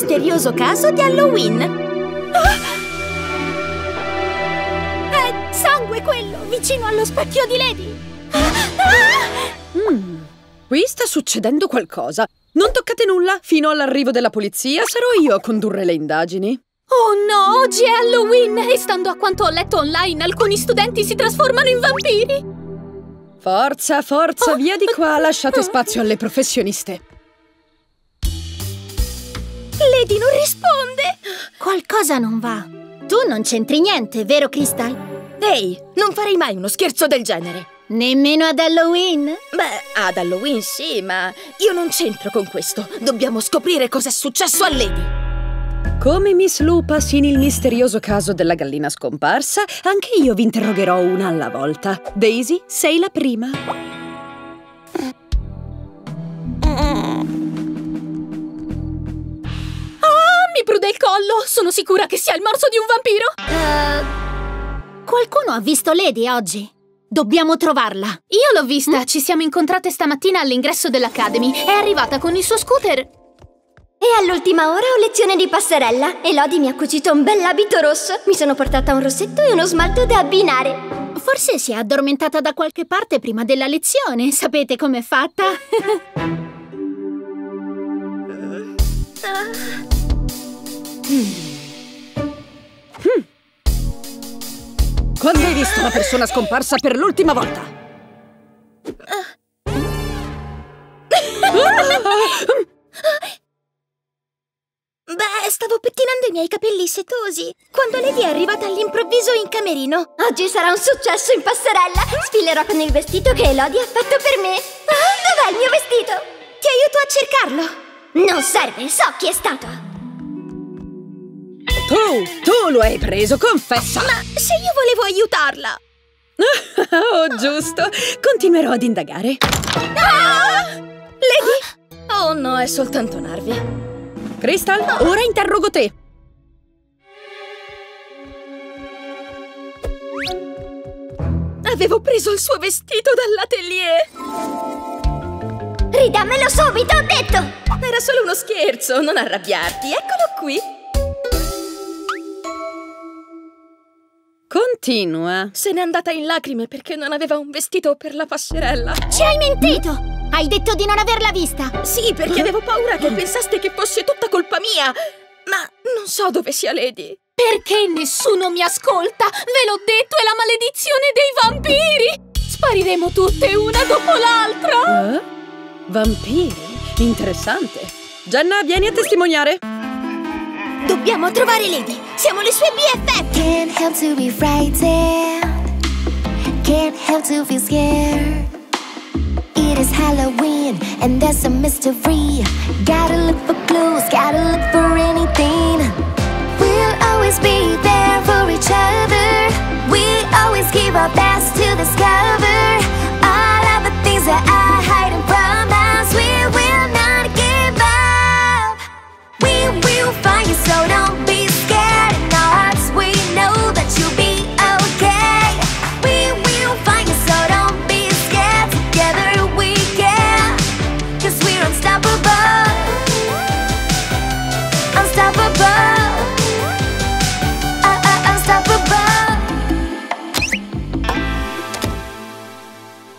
misterioso caso di Halloween. È sangue quello, vicino allo specchio di Lady. Qui sta succedendo qualcosa. Non toccate nulla, fino all'arrivo della polizia sarò io a condurre le indagini. Oh no, oggi è Halloween e stando a quanto ho letto online, alcuni studenti si trasformano in vampiri. Forza, forza, via di qua, lasciate spazio alle professioniste. Lady non risponde! Qualcosa non va. Tu non c'entri niente, vero Crystal? Ehi, non farei mai uno scherzo del genere. Nemmeno ad Halloween? Beh, ad Halloween sì, ma io non c'entro con questo. Dobbiamo scoprire cos'è successo a Lady. Come Miss Lupas in il misterioso caso della gallina scomparsa, anche io vi interrogherò una alla volta. Daisy, sei la prima. Ah, mi prude il collo! Sono sicura che sia il morso di un vampiro! Qualcuno ha visto Lady oggi? Dobbiamo trovarla! Io l'ho vista! Ci siamo incontrate stamattina all'ingresso dell'Academy. È arrivata con il suo scooter... E all'ultima ora ho lezione di passerella e Lodi mi ha cucito un bell'abito rosso. Mi sono portata un rossetto e uno smalto da abbinare. Forse si è addormentata da qualche parte prima della lezione. Sapete com'è fatta? Quando hai visto una persona scomparsa per l'ultima volta? Beh, stavo pettinando i miei capelli setosi quando Lady è arrivata all'improvviso in camerino. Oggi sarà un successo in passerella. Sfilerò con il vestito che Elodie ha fatto per me. Dov'è il mio vestito? Ti aiuto a cercarlo. Non serve, so chi è stato. Tu lo hai preso, confessa. Ma se io volevo aiutarla. Oh, giusto. Continuerò ad indagare. Lady? Oh no, è soltanto nervi. Crystal, ora interrogo te! Avevo preso il suo vestito dall'atelier! Ridammelo subito, ho detto! Era solo uno scherzo, non arrabbiarti, eccolo qui! Continua! Se n'è andata in lacrime perché non aveva un vestito per la passerella! Ci hai mentito! Hai detto di non averla vista! Sì, perché avevo paura che pensaste che fosse tutta colpa mia! Ma non so dove sia Lady! Perché nessuno mi ascolta? Ve l'ho detto, è la maledizione dei vampiri! Spariremo tutte una dopo l'altra! Vampiri? Interessante! Jenna, vieni a testimoniare! Dobbiamo trovare Lady! Siamo le sue BFF! Can't help to be frightened. Can't help to be scared. It is Halloween and there's a mystery. Gotta look for clues, gotta look for anything. We'll always be there for each other. We always give our best to discover all of the things that are hiding from us. We will not give up. We will find you, so don't be scared. In our hearts we know that you'll be okay. We will find you, so don't be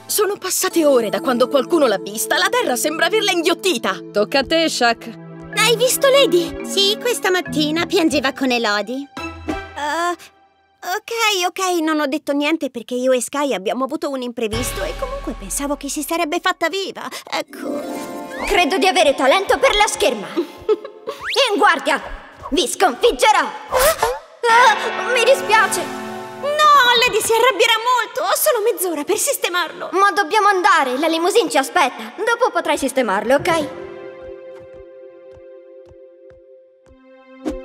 Sono passate ore da quando qualcuno l'ha vista. La terra sembra averla inghiottita. Tocca a te, Shaq. Hai visto Lady? Sì, questa mattina piangeva con Elodie. Ok, non ho detto niente perché io e Sky abbiamo avuto un imprevisto e comunque pensavo che si sarebbe fatta viva. Ecco. Credo di avere talento per la scherma. In guardia! Vi sconfiggerò! Mi dispiace! No, Lady si arrabbierà molto! Ho solo mezz'ora per sistemarlo! Ma dobbiamo andare! La limousine ci aspetta! Dopo potrai sistemarlo, ok?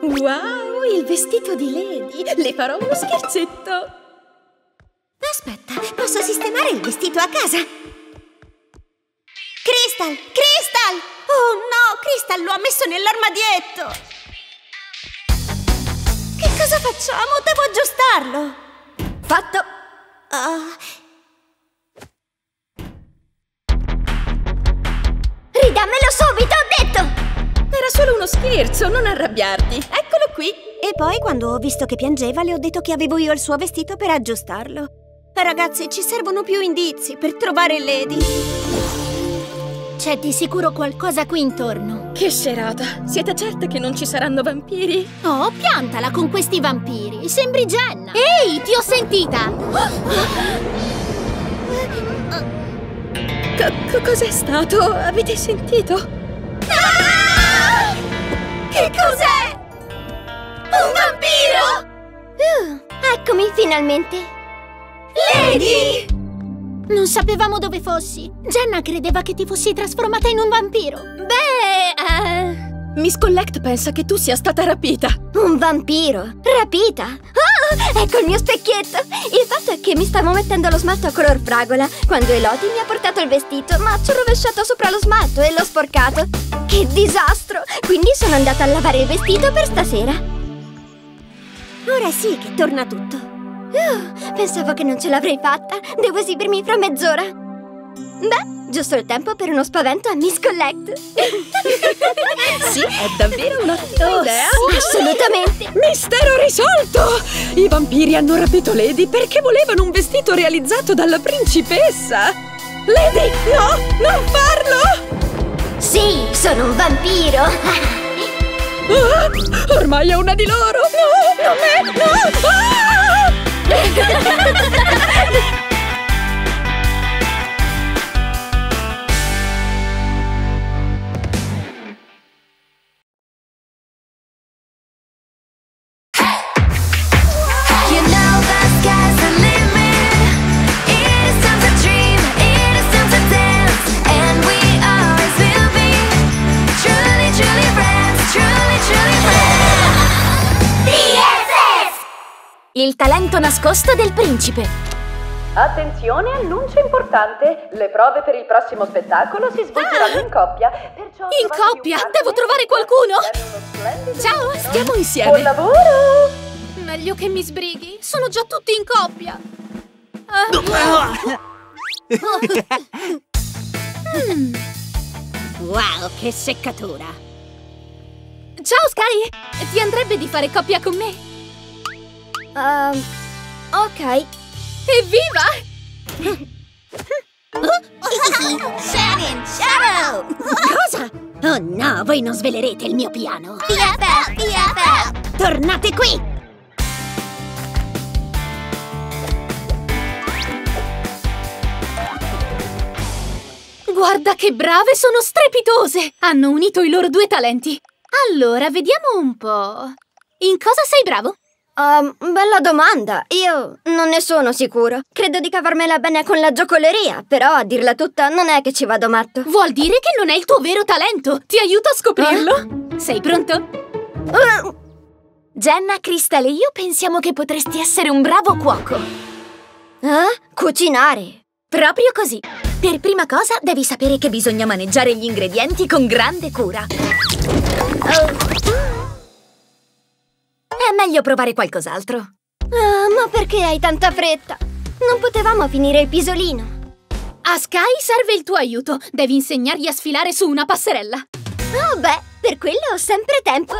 Wow, il vestito di Lady! Le farò uno scherzetto! Aspetta, posso sistemare il vestito a casa! Crystal! Crystal! Oh no, Crystal lo ha messo nell'armadietto! Che cosa facciamo? Devo aggiustarlo! Fatto! Ridammelo subito, ho detto! Era Era solo uno scherzo, non arrabbiarti. Eccolo qui. E poi quando ho visto che piangeva le ho detto che avevo io il suo vestito per aggiustarlo. Ragazzi, ci servono più indizi per trovare Lady. C'è di sicuro qualcosa qui intorno. Che serata! Siete certe che non ci saranno vampiri? Oh, piantala con questi vampiri! Sembri Jenna! Ehi, ti ho sentita! Cos'è stato? Avete sentito? Ah! Che cos'è? Un vampiro! Eccomi, finalmente! Lady! Non sapevamo dove fossi. Jenna credeva che ti fossi trasformata in un vampiro. Beh... Miss Collect pensa che tu sia stata rapita. Un vampiro? Rapita? Oh, ecco il mio specchietto! Il fatto è che mi stavo mettendo lo smalto a color fragola quando Elodie mi ha portato il vestito, ma ci ho rovesciato sopra lo smalto e l'ho sporcato. Che disastro! Quindi sono andata a lavare il vestito per stasera. Ora sì che torna tutto. Pensavo che non ce l'avrei fatta. Devo esibirmi fra mezz'ora. Beh, giusto il tempo per uno spavento a Miss Collect. Sì, è davvero un'ottima idea. Sì, assolutamente. Mistero risolto! I vampiri hanno rapito Lady perché volevano un vestito realizzato dalla principessa. Lady, no! Non farlo! Sì, sono un vampiro. Ormai è una di loro. No, non è, no! Ah! Il talento nascosto del principe. Attenzione, annuncio importante. Le prove per il prossimo spettacolo si svolgeranno in coppia. In coppia? Devo trovare qualcuno! Ciao, stiamo insieme. Buon lavoro! Meglio che mi sbrighi. Sono già tutti in coppia. Wow, che seccatura. Ciao, Sky. Ti andrebbe di fare coppia con me? Ok. Evviva! Sharon! Sharon! Cosa? Oh no, voi non svelerete il mio piano. BFF! Tornate qui! Guarda che brave, sono strepitose! Hanno unito i loro due talenti. Allora, vediamo un po'. In cosa sei bravo? Bella domanda. Io non ne sono sicuro. Credo di cavarmela bene con la giocoleria, però a dirla tutta non è che ci vado matto. Vuol dire che non è il tuo vero talento. Ti aiuto a scoprirlo. Sei pronto? Jenna, Crystal e io pensiamo che potresti essere un bravo cuoco. Cucinare? Proprio così. Per prima cosa devi sapere che bisogna maneggiare gli ingredienti con grande cura. È meglio provare qualcos'altro. Ma perché hai tanta fretta? Non potevamo finire il pisolino. A Sky serve il tuo aiuto. Devi insegnargli a sfilare su una passerella. Oh beh, per quello ho sempre tempo.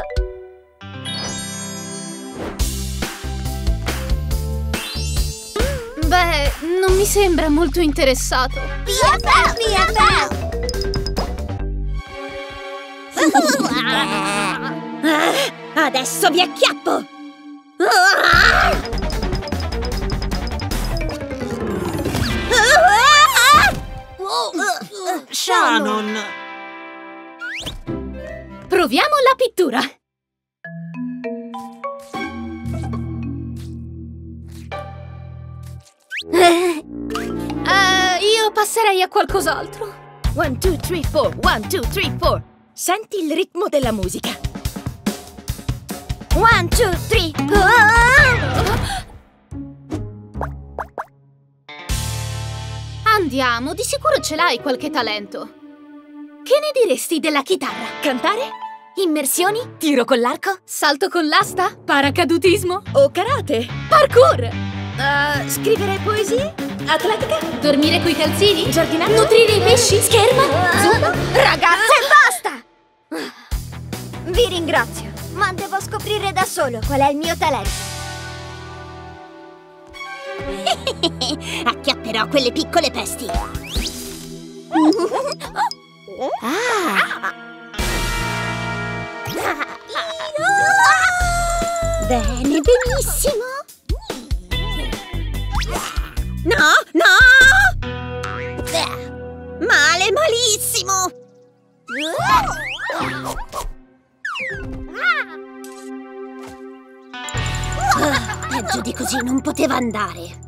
Beh, non mi sembra molto interessato. Via! Adesso vi acchiappo! Shannon! Proviamo la pittura! Io passerei a qualcos'altro. 1, 2, 3, 4, 1, 2, 3, 4. Senti il ritmo della musica. 1, 2, 3, 4. Andiamo, di sicuro ce l'hai qualche talento. Che ne diresti della chitarra? Cantare? Immersioni? Tiro con l'arco? Salto con l'asta? Paracadutismo? O karate? Parkour? Scrivere poesie? Atletica? Dormire coi calzini? Giardinaggio? Nutrire i pesci? Scherma? Zumba? Ragazze, basta! Vi ringrazio, ma devo scoprire da solo qual è il mio talento. Acchiapperò quelle piccole pesti. Bene, benissimo. No, no! Male, malissimo! Peggio di così non poteva andare.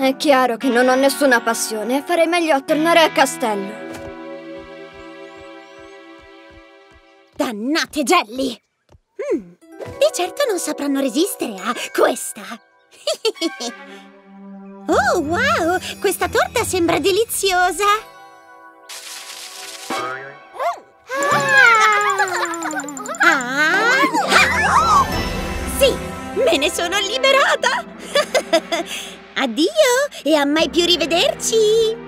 È chiaro che non ho nessuna passione. Farei meglio a tornare al castello. Dannate Jelly! Di certo non sapranno resistere a questa. Oh, wow! Questa torta sembra deliziosa! Sì, me ne sono liberata! Addio e a mai più rivederci!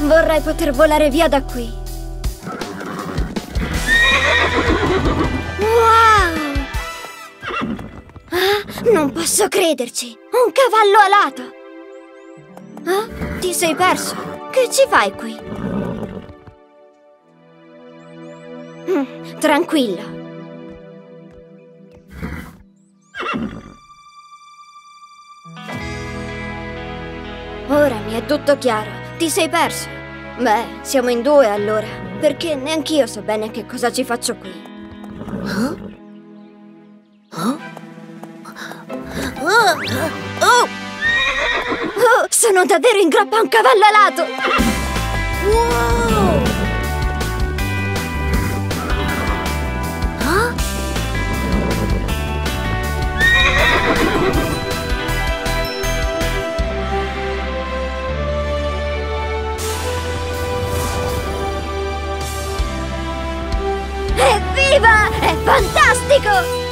Vorrei poter volare via da qui. Wow! Ah, non posso crederci! Un cavallo alato! Ah, ti sei perso? Che ci fai qui? Tranquillo. Ora mi è tutto chiaro. Ti sei perso? Beh, siamo in due allora, perché neanch'io so bene che cosa ci faccio qui. Oh, sono davvero in groppa a un cavallo alato! Wow! Evviva! È fantastico!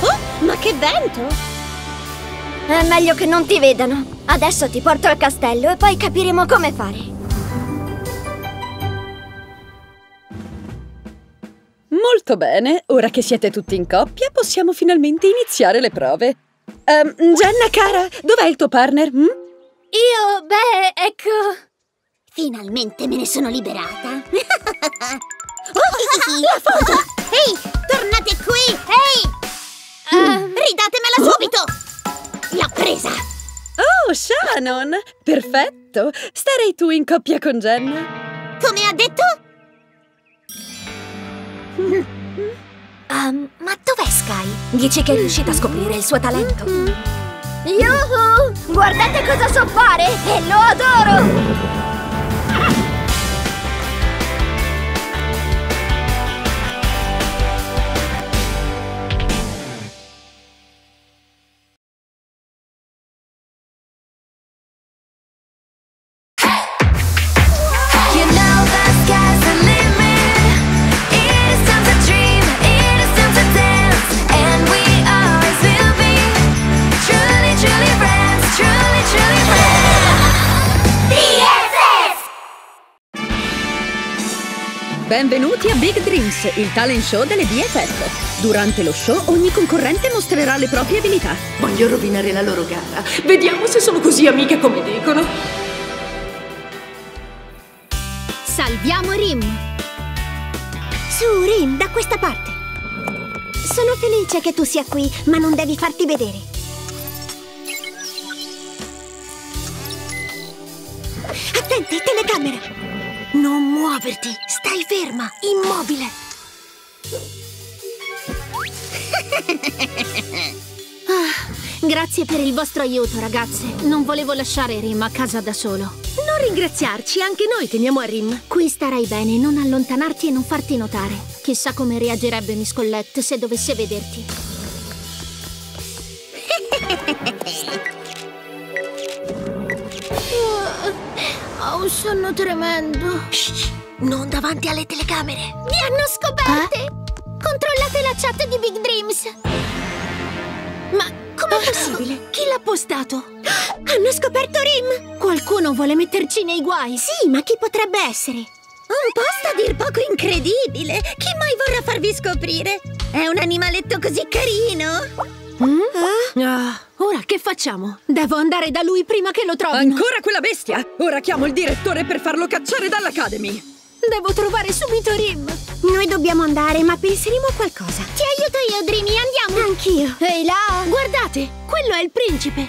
Oh, ma che vento! È meglio che non ti vedano. Adesso ti porto al castello e poi capiremo come fare. Molto bene, ora che siete tutti in coppia possiamo finalmente iniziare le prove. Jenna, cara, dov'è il tuo partner? Io, beh, ecco... Finalmente me ne sono liberata! La foto! Ehi, tornate qui! Ehi! Ridatemela subito! L'ho presa! Oh, Shannon! Perfetto! Starei tu in coppia con Jenna! Come ha detto? Ma dov'è Sky? Dici che è riuscita a scoprire il suo talento? Yuhu! Guardate cosa so fare! E lo adoro! Benvenuti a Big Dreams, il talent show delle BFF. Durante lo show ogni concorrente mostrerà le proprie abilità. Voglio rovinare la loro gara. Vediamo se sono così amiche come dicono. Salviamo Rim. Su, Rim, da questa parte. Sono felice che tu sia qui, ma non devi farti vedere. Attenti, telecamera. Non muoverti! Stai ferma, immobile! Grazie per il vostro aiuto, ragazze. Non volevo lasciare Rim a casa da solo. Non ringraziarci, anche noi teniamo a Rim. Qui starai bene, non allontanarti e non farti notare. Chissà come reagirebbe Miss Colette se dovesse vederti. Oh, sono tremendo. Shh, non davanti alle telecamere. Mi hanno scoperte! Controllate la chat di Big Dreams. Ma... com'è possibile? Chi l'ha postato? Hanno scoperto Rim! Qualcuno vuole metterci nei guai! Sì, ma chi potrebbe essere? Un posto a dir poco incredibile! Chi mai vorrà farvi scoprire? È un animaletto così carino! Ora che facciamo? Devo andare da lui prima che lo trovino! Ancora quella bestia! Ora chiamo il direttore per farlo cacciare dall'Academy! Devo trovare subito Rim! Noi dobbiamo andare, ma penseremo a qualcosa. Ti aiuto io, Dreamy, andiamo! Anch'io! Ehi là! Guardate! Quello è il principe!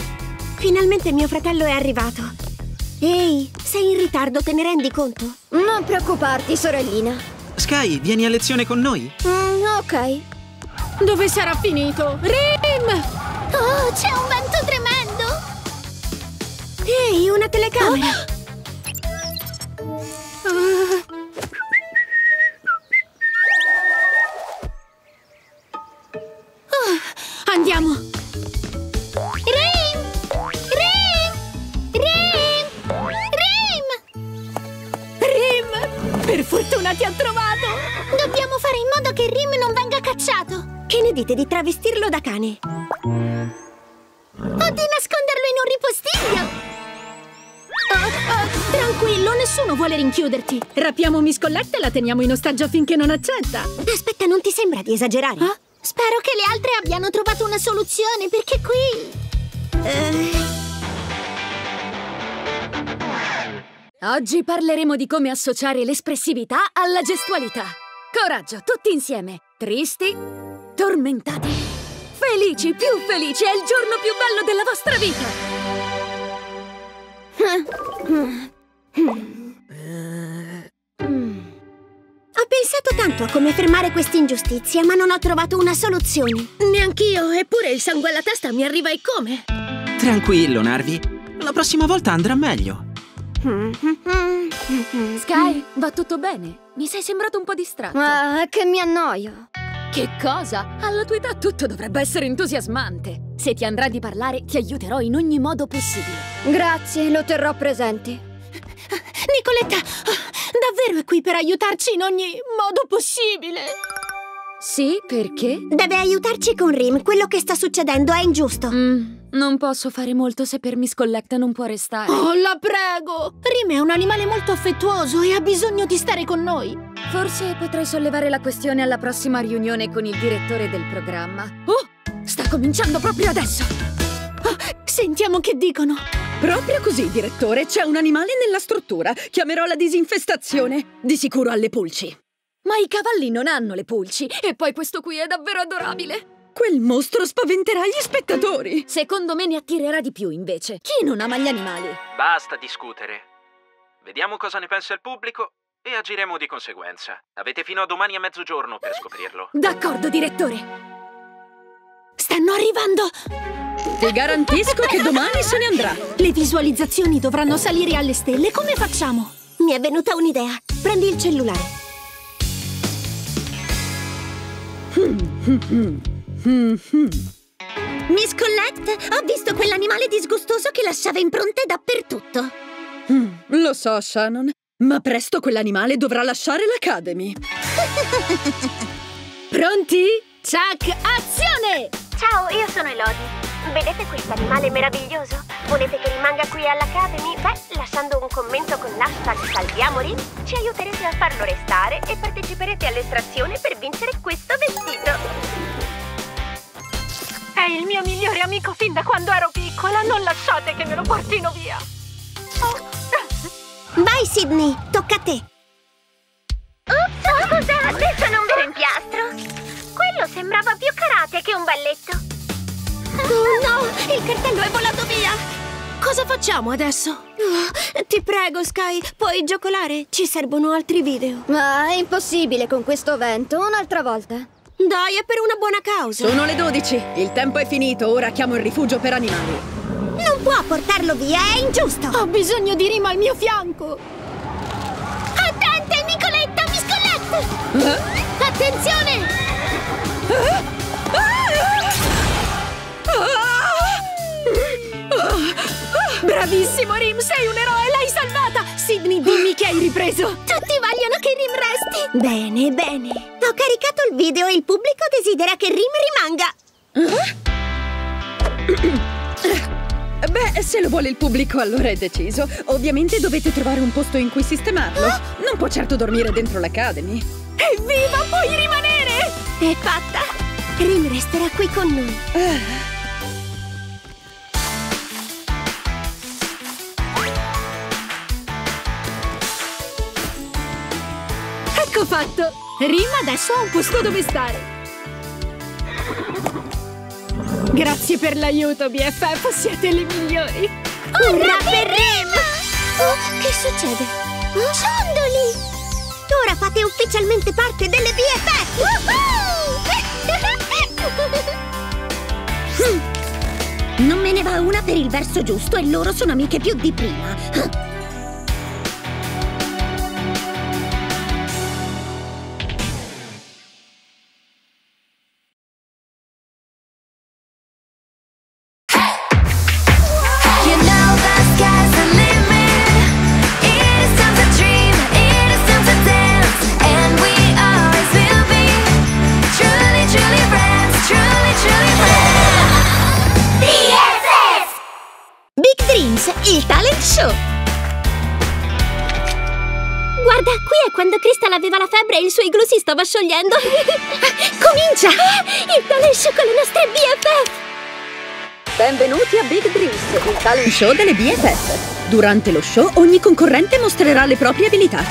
Finalmente mio fratello è arrivato. Ehi, sei in ritardo, te ne rendi conto? Non preoccuparti, sorellina. Sky, vieni a lezione con noi? Ok. Dove sarà finito? Rim! Oh, c'è un vento tremendo! Ehi, una telecamera! Andiamo! Rim! Rim! Rim! Rim! Rim! Per fortuna ti ho trovato! Dobbiamo fare in modo che Rim non venga cacciato! Che ne dite di travestirlo da cane? O di nasconderlo in un ripostiglio! Tranquillo, nessuno vuole rinchiuderti! Rapiamo Miss Colette e la teniamo in ostaggio finché non accetta! Aspetta, non ti sembra di esagerare? Spero che le altre abbiano trovato una soluzione, perché qui... Oggi parleremo di come associare l'espressività alla gestualità. Coraggio, tutti insieme. Tristi, tormentati, felici, più felici. È il giorno più bello della vostra vita. Ho pensato tanto a come fermare quest'ingiustizia, ma non ho trovato una soluzione. Neanch'io, eppure il sangue alla testa mi arriva e come? Tranquillo, Narvi. La prossima volta andrà meglio. Sky, va tutto bene? Mi sei sembrato un po' distratto. Che mi annoio. Che cosa? Alla tua età tutto dovrebbe essere entusiasmante. Se ti andrà di parlare, ti aiuterò in ogni modo possibile. Grazie, lo terrò presente. Nicoletta, davvero è qui per aiutarci in ogni modo possibile? Sì, perché? Deve aiutarci con Rim, quello che sta succedendo è ingiusto. Non posso fare molto se per Miss Collecta non può restare. Oh, la prego! Rim è un animale molto affettuoso e ha bisogno di stare con noi. Forse potrei sollevare la questione alla prossima riunione con il direttore del programma. Oh, sta cominciando proprio adesso! Sentiamo che dicono. Proprio così, direttore, c'è un animale nella struttura. Chiamerò la disinfestazione. Di sicuro ha le pulci. Ma i cavalli non hanno le pulci. E poi questo qui è davvero adorabile. Quel mostro spaventerà gli spettatori. Secondo me ne attirerà di più, invece. Chi non ama gli animali? Basta discutere. Vediamo cosa ne pensa il pubblico e agiremo di conseguenza. Avete fino a domani a mezzogiorno per scoprirlo. D'accordo, direttore. Stanno arrivando! Ti garantisco che domani se ne andrà. Le visualizzazioni dovranno salire alle stelle. Come facciamo? Mi è venuta un'idea. Prendi il cellulare. Miss Colette, ho visto quell'animale disgustoso che lasciava impronte dappertutto. Lo so, Shannon, ma presto quell'animale dovrà lasciare l'Academy. Pronti? Ciak, azione! Ciao, io sono Elodie. Vedete questo animale meraviglioso? Volete che rimanga qui all'Academy? Beh, lasciando un commento con l'hashtag Salviamoli, ci aiuterete a farlo restare e parteciperete all'estrazione per vincere questo vestito. È il mio migliore amico fin da quando ero piccola, non lasciate che me lo portino via. Vai Sydney, tocca a te. Scusate, adesso non vero impiastro. Quello sembrava più karate che un balletto. Oh no! Il cartello è volato via! Cosa facciamo adesso? Ti prego, Sky, puoi giocolare? Ci servono altri video. Ma è impossibile con questo vento, un'altra volta. Dai, è per una buona causa. Sono le 12, il tempo è finito, ora chiamo il rifugio per animali. Non può portarlo via, è ingiusto! Ho bisogno di Rima al mio fianco! Attente, Nicoletta, Miss Colette! Attenzione! Bravissimo, Rim! Sei un eroe! L'hai salvata! Sydney, dimmi che hai ripreso! Tutti vogliono che Rim resti! Bene, bene! Ho caricato il video e il pubblico desidera che Rim rimanga! Beh, se lo vuole il pubblico, allora è deciso. Ovviamente dovete trovare un posto in cui sistemarlo. Non può certo dormire dentro l'Academy. Evviva, puoi rimanere! È fatta! Rim resterà qui con noi. Ecco fatto! Rim adesso ha un posto dove stare. Grazie per l'aiuto, BFF, siete le migliori! Urra per Rim! Oh, che succede? Ciondoli! Ora fate ufficialmente parte delle BFF! Non me ne va una per il verso giusto e loro sono amiche più di prima! Il talent show! Guarda, qui è quando Crystal aveva la febbre e il suo igloo si stava sciogliendo. Comincia! Il talent show con le nostre BFF! Benvenuti a Big Dreams, il talent show delle BFF. Durante lo show ogni concorrente mostrerà le proprie abilità.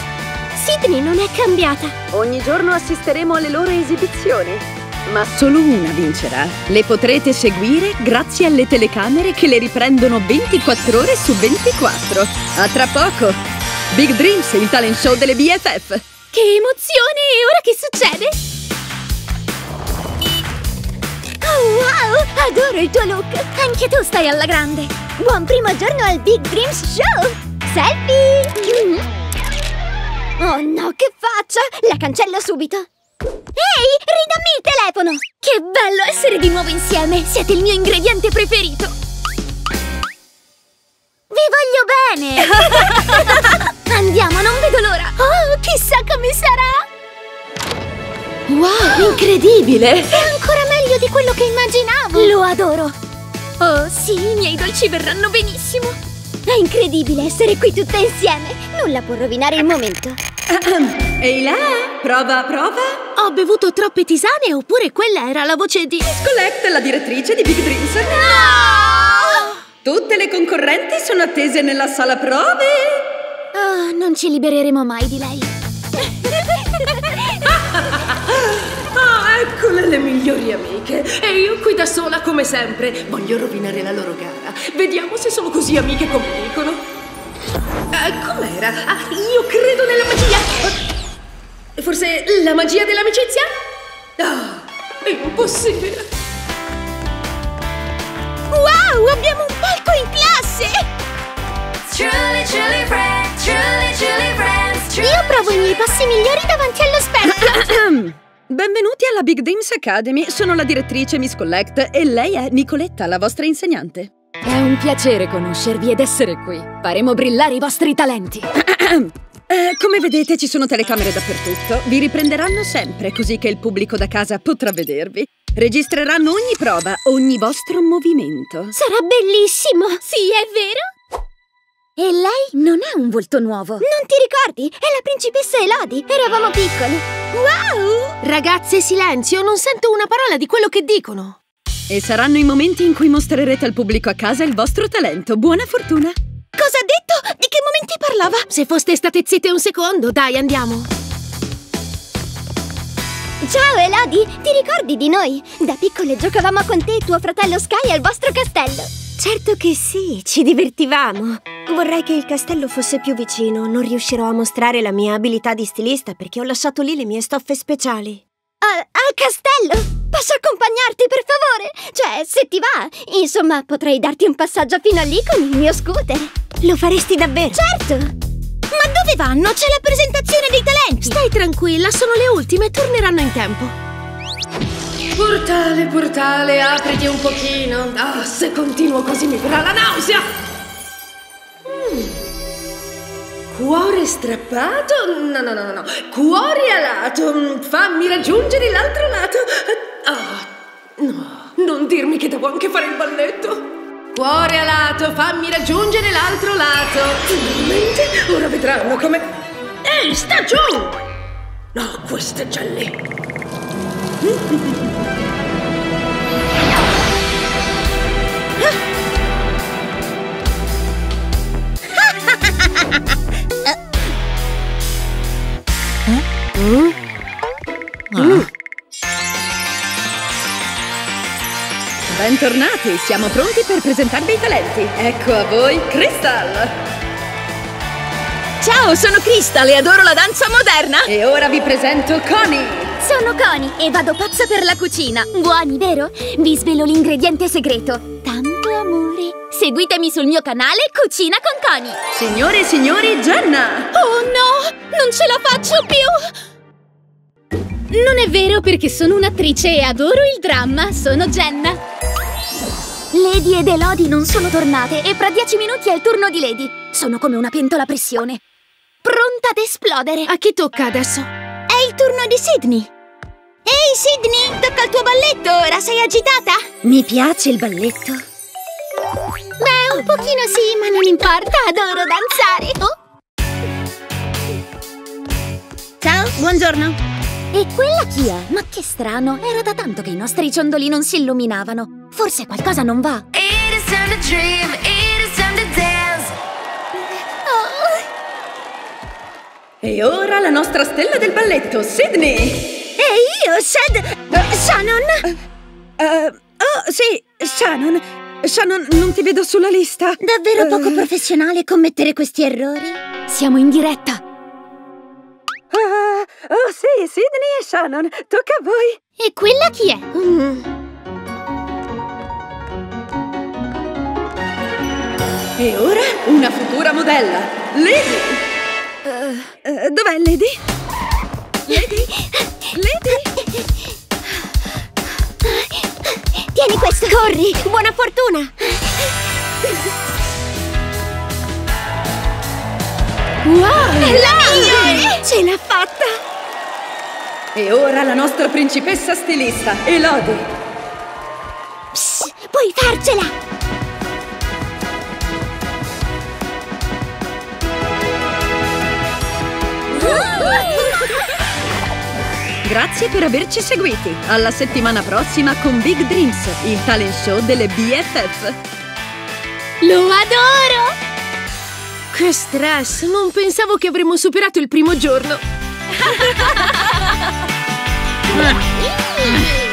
Sydney non è cambiata. Ogni giorno assisteremo alle loro esibizioni. Ma solo una vincerà. Le potrete seguire grazie alle telecamere che le riprendono 24 ore su 24. A tra poco! Big Dreams, il talent show delle BFF! Che emozione! E ora che succede? Oh wow! Adoro il tuo look! Anche tu stai alla grande! Buon primo giorno al Big Dreams Show! Selfie! Oh no, che faccia! La cancello subito! Ehi, ridammi il telefono! Che bello essere di nuovo insieme! Siete il mio ingrediente preferito! Vi voglio bene! Andiamo, non vedo l'ora! Oh, chissà come sarà! Wow, incredibile! È ancora meglio di quello che immaginavo! Lo adoro! Oh sì, i miei dolci verranno benissimo! È incredibile essere qui tutte insieme! Nulla può rovinare il momento! Ehi là, prova, prova! Ho bevuto troppe tisane oppure quella era la voce di... Miss Colette, la direttrice di Big Dreams. No! Tutte le concorrenti sono attese nella sala prove. Oh, non ci libereremo mai di lei. Ah, eccole le migliori amiche. E io qui da sola come sempre. Voglio rovinare la loro gara. Vediamo se sono così amiche come dicono. Com'era? Io credo nella magia. Forse la magia dell'amicizia? Ah, è impossibile! Wow, abbiamo un palco in classe! Io provo i miei passi migliori davanti allo specchio! Benvenuti alla Big Dreams Academy, sono la direttrice Miss Colette e lei è Nicoletta, la vostra insegnante. È un piacere conoscervi ed essere qui. Faremo brillare i vostri talenti. Come vedete ci sono telecamere dappertutto. Vi riprenderanno sempre così che il pubblico da casa potrà vedervi. Registreranno ogni prova, ogni vostro movimento. Sarà bellissimo! Sì, è vero? E lei non ha un volto nuovo. Non ti ricordi? È la principessa Elodie. Eravamo piccoli. Wow! Ragazze, silenzio! Non sento una parola di quello che dicono. E saranno i momenti in cui mostrerete al pubblico a casa il vostro talento. Buona fortuna! Cosa ha detto? Di che momenti parlava? Se foste state zitte un secondo, dai, andiamo! Ciao Elodie, ti ricordi di noi? Da piccole giocavamo con te e tuo fratello Sky al vostro castello! Certo che sì, ci divertivamo! Vorrei che il castello fosse più vicino, non riuscirò a mostrare la mia abilità di stilista perché ho lasciato lì le mie stoffe speciali. Al castello? Posso accompagnarti, per favore? Cioè, se ti va, insomma, potrei darti un passaggio fino a lì con il mio scooter. Lo faresti davvero? Certo! Ma Ma dove vanno? C'è la presentazione dei talenti! Stai tranquilla, sono le ultime, torneranno in tempo. Portale, portale, apriti un pochino. Ah, se continuo così mi verrà la nausea. Cuore strappato? No, no, no, no. Cuore alato. Fammi raggiungere l'altro lato. Ah, no. Non dirmi che devo anche fare il balletto. Cuore alato, fammi raggiungere l'altro lato. Finalmente, ora vedranno come... Ehi, sta giù! No, questo è già lì. Bentornati, siamo pronti per presentarvi i talenti. Ecco a voi Crystal. Ciao, sono Crystal e adoro la danza moderna. E ora vi presento Connie. Sono Connie e vado pazza per la cucina. Buoni, vero? Vi svelo l'ingrediente segreto. Tanto amore. Seguitemi sul mio canale Cucina con Connie. Signore e signori, Jenna! Oh no! Non ce la faccio più! Non è vero, perché sono un'attrice e adoro il dramma. Sono Jenna. Lady ed Elodie non sono tornate e fra 10 minuti è il turno di Lady. Sono come una pentola a pressione, pronta ad esplodere. A chi tocca adesso? È il turno di Sydney. Ehi Sydney, tocca il tuo balletto ora, sei agitata? Mi piace il balletto. Beh, un pochino sì, ma non importa, adoro danzare. Oh. Ciao, buongiorno. E quella chi è? Ma che strano, era da tanto che i nostri ciondoli non si illuminavano. Forse qualcosa non va. It is time to dream, it is time to dance. Oh. E ora la nostra stella del balletto, Sydney. E io, Shannon! Oh, sì, Shannon! Shannon, non ti vedo sulla lista! Davvero poco professionale commettere questi errori? Siamo in diretta! Oh, sì, Sydney e Shannon! Tocca a voi! E quella chi è? E ora, una futura modella! Lady! Dov'è Lady? Lady? Lady! Tieni questo! Corri! Buona fortuna! Wow! È la migliore! Ce l'ha fatta! E ora la nostra principessa stilista, Elodie! Psst! Puoi farcela! Grazie per averci seguiti! Alla settimana prossima con Big Dreams, il talent show delle BFF! Lo adoro! Che stress! Non pensavo che avremmo superato il primo giorno!